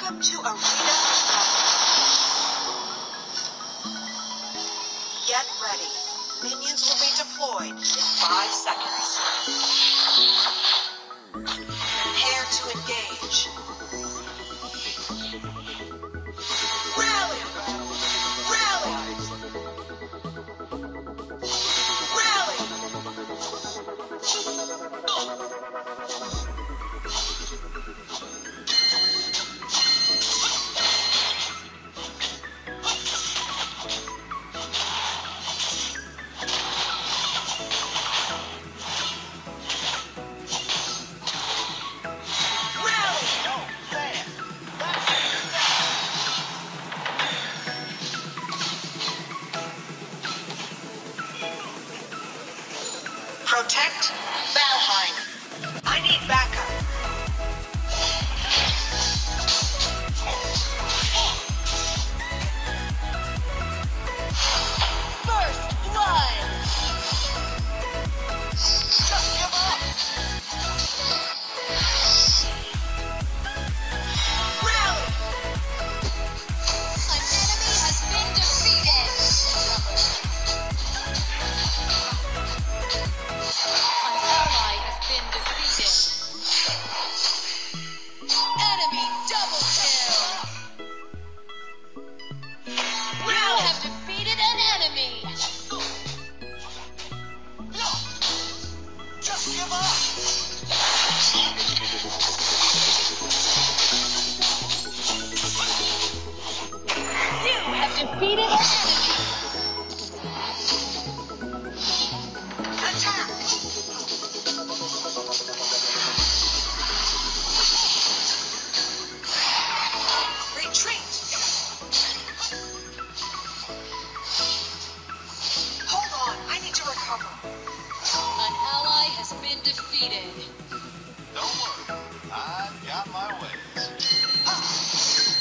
Welcome to Arena Destruction. Get ready. Minions will be deployed in 5 seconds. Prepare to engage. Rally! Protect Valhine. I need backup. First blood. Just give up. Rally. An enemy has been defeated. Defeated enemy. Attack. Retreat. Hold on, I need to recover. An ally has been defeated. Don't worry, I've got my ways. Recover.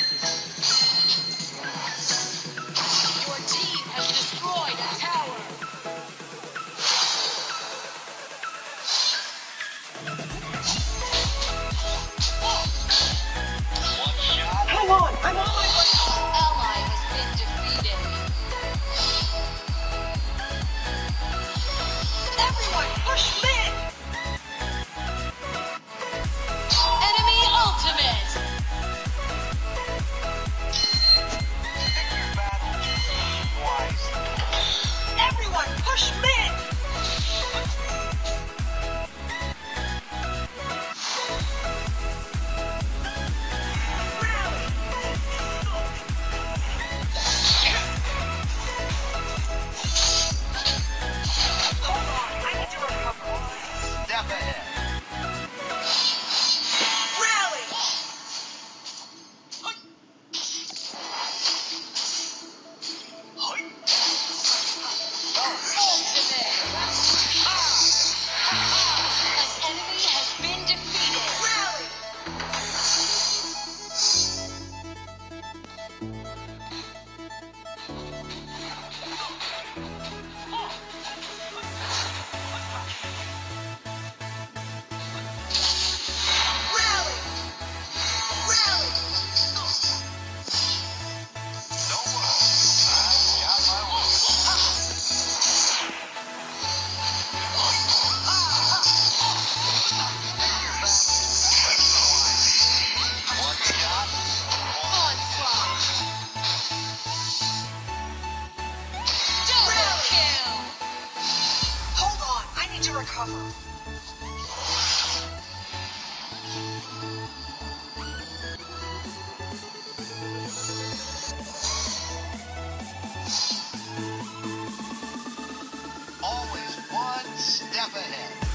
Always one step ahead.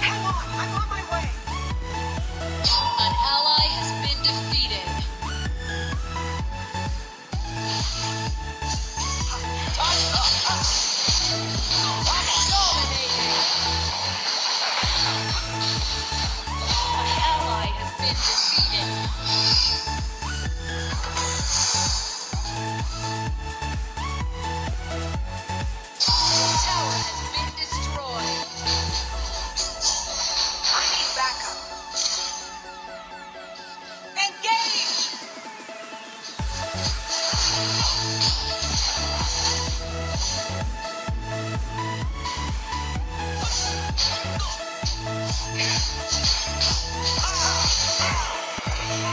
Hang on, I'm on my way. An ally has been defeated. Engage!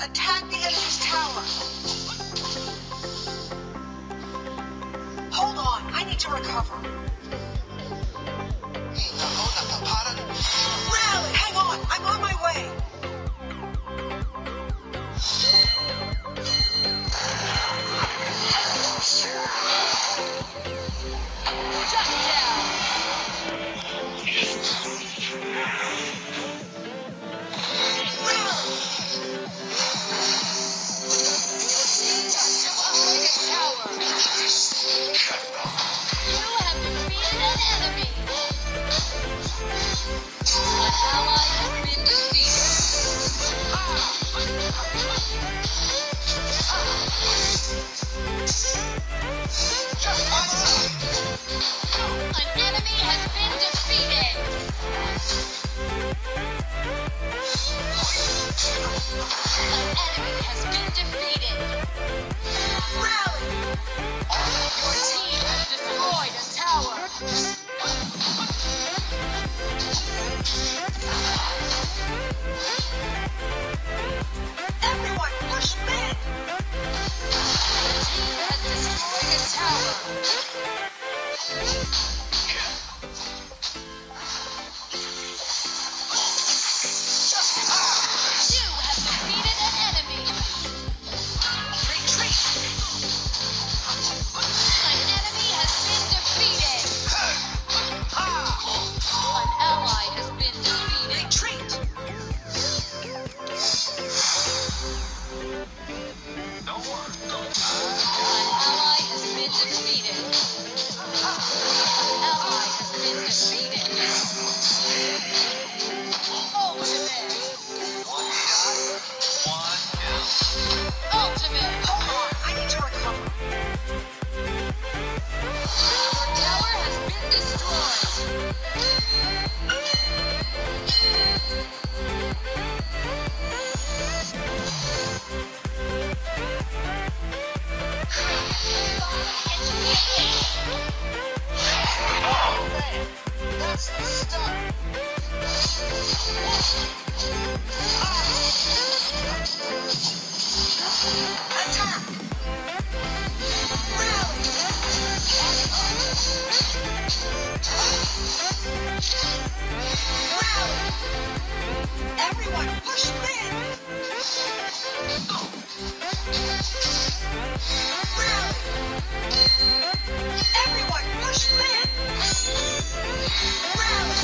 Attack the enemy's tower. Hold on, I need to recover. Rally, hang on, I'm on my way. Everyone, push back! Rally!